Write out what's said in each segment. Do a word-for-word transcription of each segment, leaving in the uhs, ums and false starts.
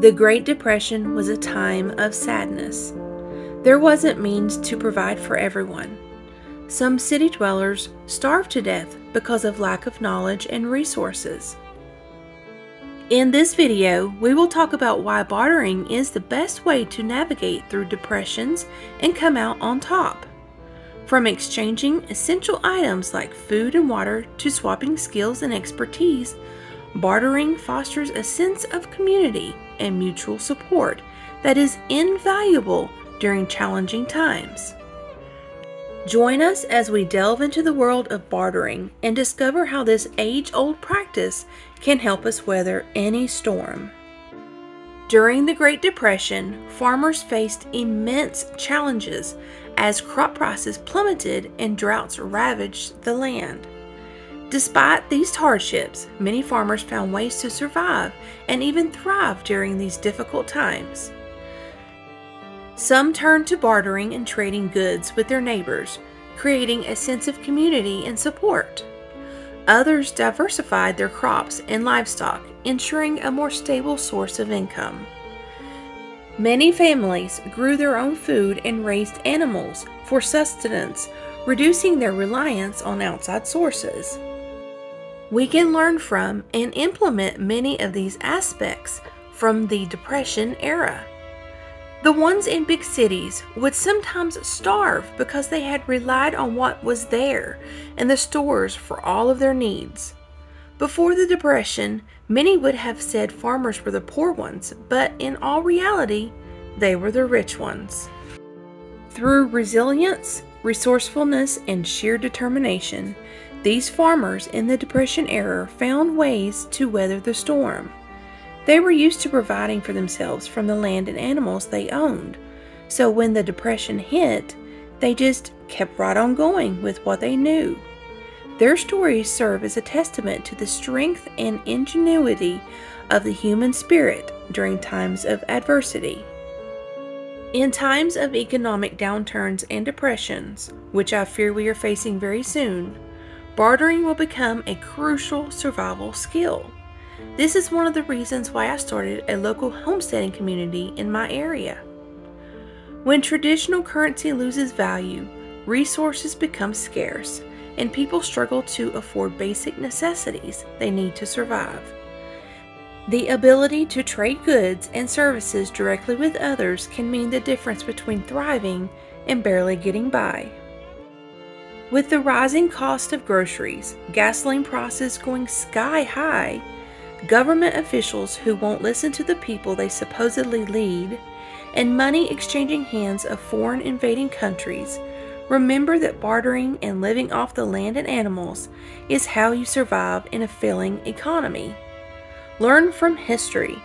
The Great Depression was a time of sadness. There wasn't means to provide for everyone. Some city dwellers starved to death because of lack of knowledge and resources. In this video, we will talk about why bartering is the best way to navigate through depressions and come out on top. From exchanging essential items like food and water to swapping skills and expertise, bartering fosters a sense of community and mutual support that is invaluable during challenging times. Join us as we delve into the world of bartering and discover how this age-old practice can help us weather any storm. During the Great Depression, farmers faced immense challenges as crop prices plummeted and droughts ravaged the land. Despite these hardships, many farmers found ways to survive and even thrive during these difficult times. Some turned to bartering and trading goods with their neighbors, creating a sense of community and support. Others diversified their crops and livestock, ensuring a more stable source of income. Many families grew their own food and raised animals for sustenance, reducing their reliance on outside sources. We can learn from and implement many of these aspects from the Depression era. The ones in big cities would sometimes starve because they had relied on what was there and the stores for all of their needs. Before the Depression, many would have said farmers were the poor ones, but in all reality, they were the rich ones. Through resilience, resourcefulness, and sheer determination, these farmers in the Depression era found ways to weather the storm. They were used to providing for themselves from the land and animals they owned, so when the Depression hit, they just kept right on going with what they knew. Their stories serve as a testament to the strength and ingenuity of the human spirit during times of adversity. In times of economic downturns and depressions, which I fear we are facing very soon, bartering will become a crucial survival skill. This is one of the reasons why I started a local homesteading community in my area. When traditional currency loses value, resources become scarce, and people struggle to afford basic necessities they need to survive. The ability to trade goods and services directly with others can mean the difference between thriving and barely getting by. With the rising cost of groceries, gasoline prices going sky high, government officials who won't listen to the people they supposedly lead, and money exchanging hands of foreign invading countries, remember that bartering and living off the land and animals is how you survive in a failing economy. Learn from history.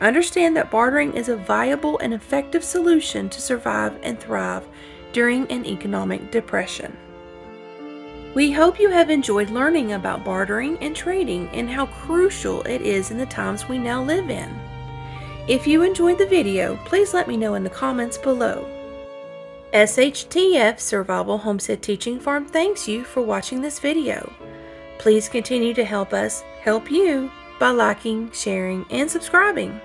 Understand that bartering is a viable and effective solution to survive and thrive during an economic depression. We hope you have enjoyed learning about bartering and trading and how crucial it is in the times we now live in. If you enjoyed the video, please let me know in the comments below. S H T F Survival Homestead Teaching Farm thanks you for watching this video. Please continue to help us help you by liking, sharing, and subscribing.